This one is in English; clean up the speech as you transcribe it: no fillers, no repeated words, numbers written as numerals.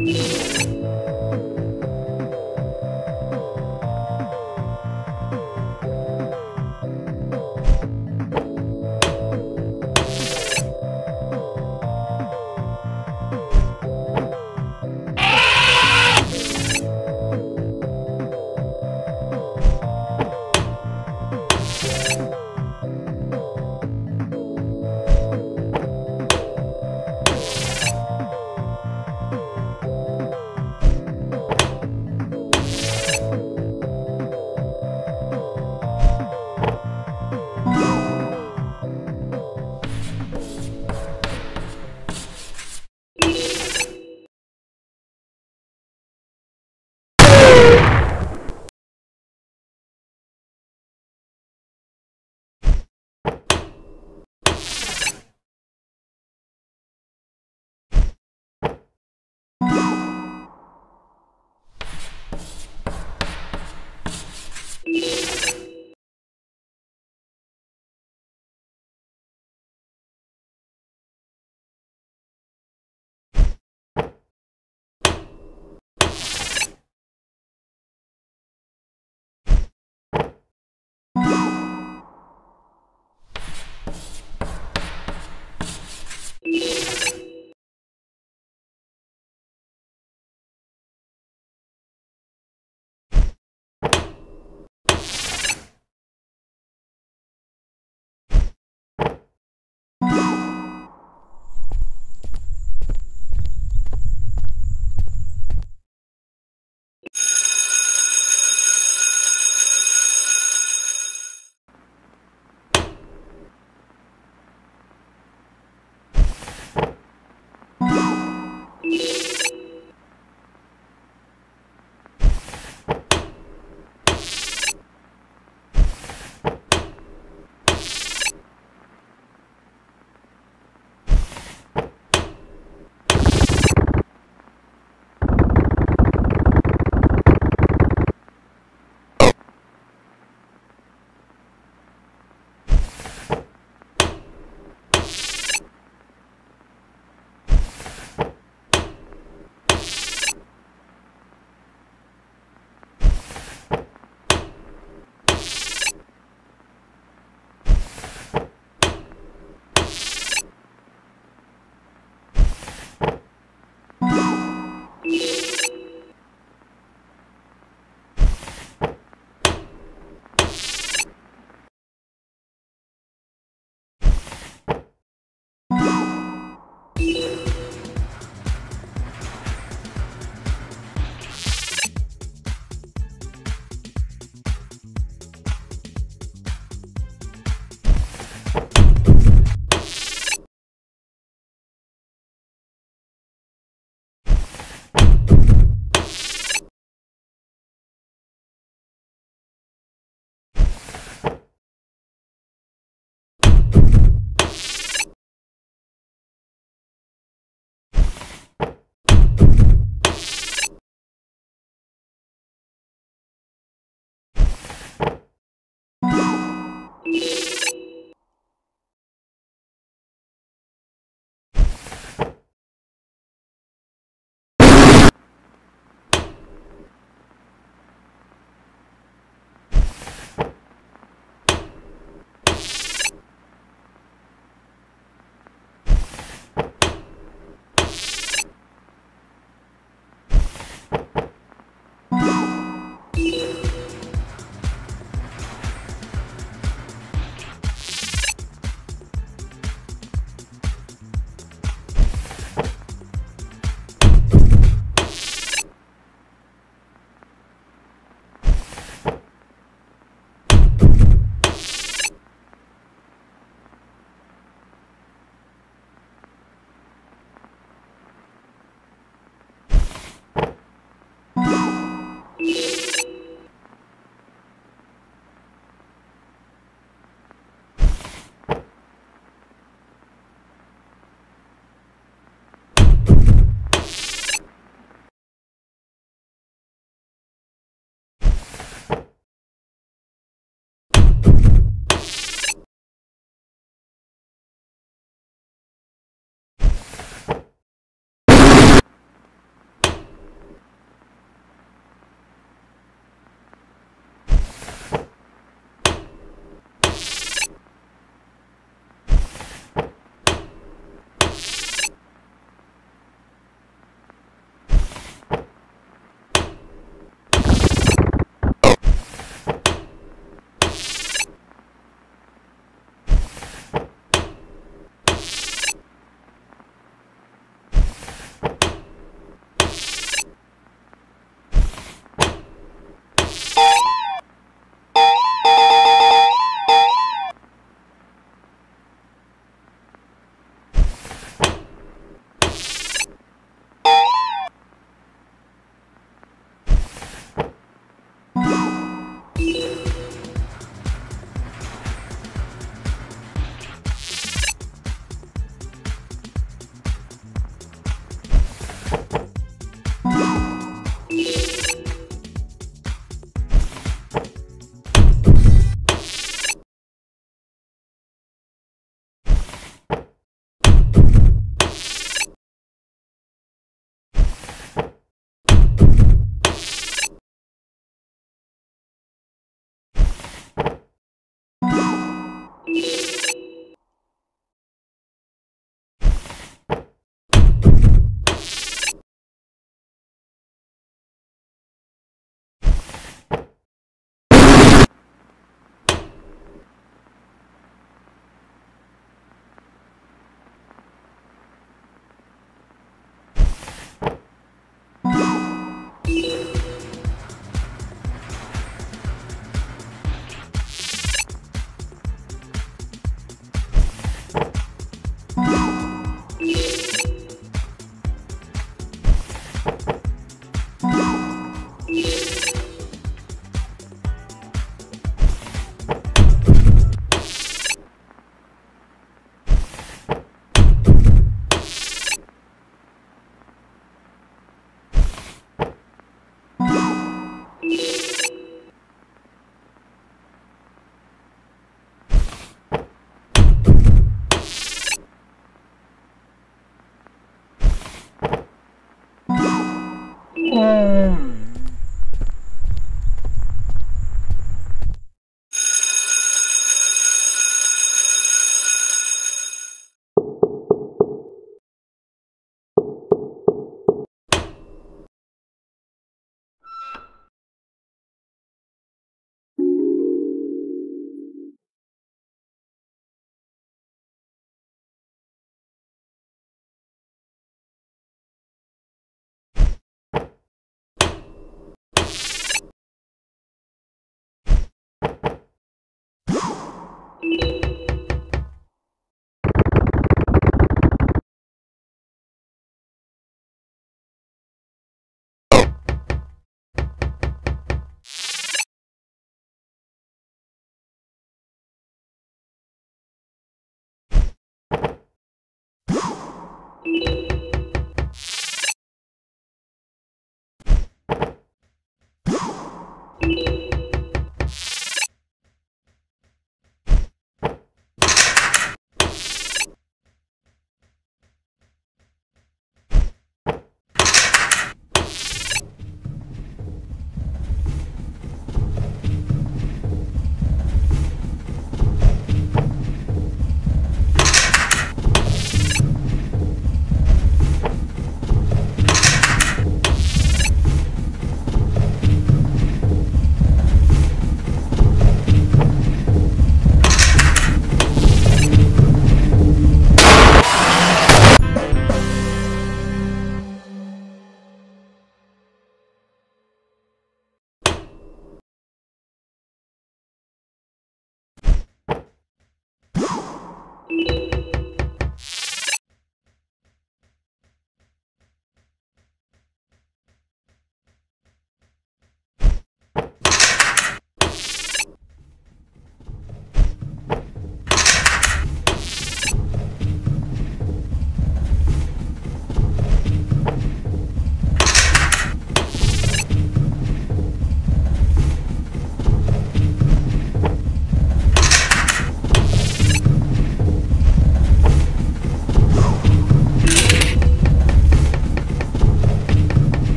You